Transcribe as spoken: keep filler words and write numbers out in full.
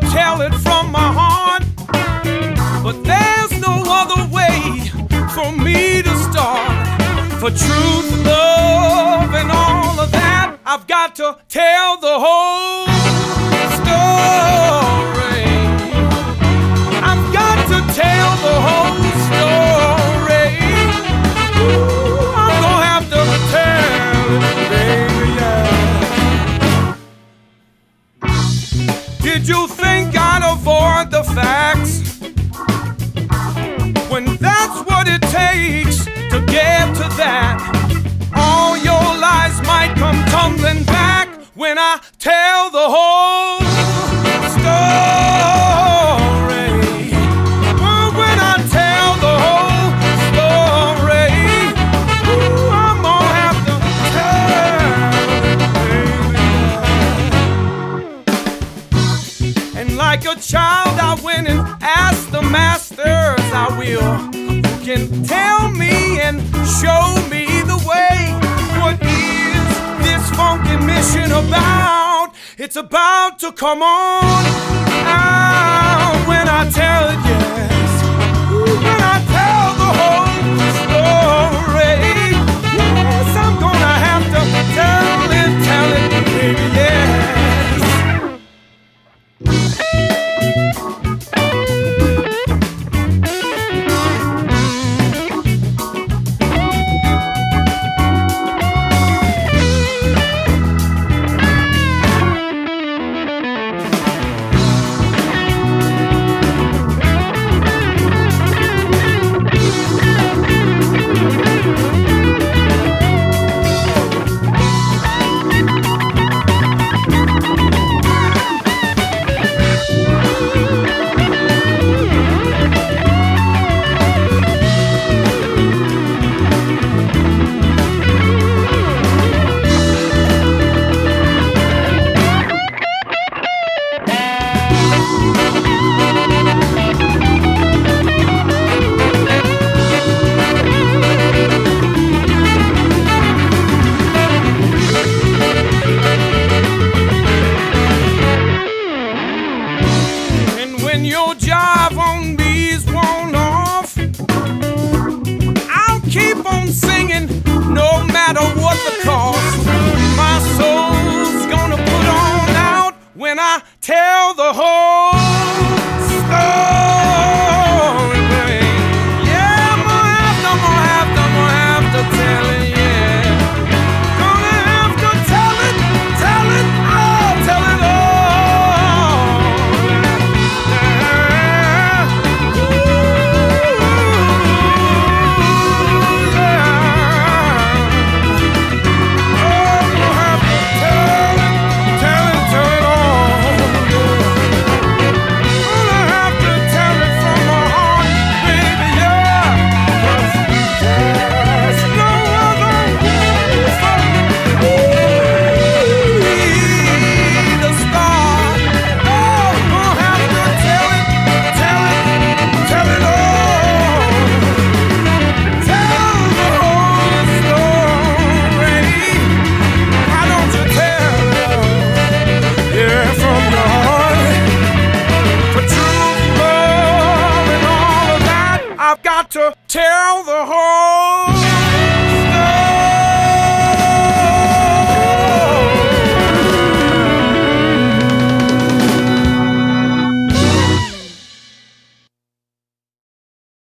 to tell it from my heart, but there's no other way for me to start. For truth, love, and all of that, I've got to tell the whole story. I've got to tell the whole story. Ooh, I'm gonna have to tell it, baby, yeah. Did you think I'd avoid the facts when that's what it takes to get to that? All your lies might come tumbling back when I tell the whole story. When I tell the whole story, I'm gonna have to tell, baby. And like a child, I went and asked the masters, I will, can tell me and show me the way. What is this funky mission about? It's about to come on out when I tell it, yes. When I tell the whole story, yes, I'm gonna have to tell it, tell it, baby, yes. Tell the whole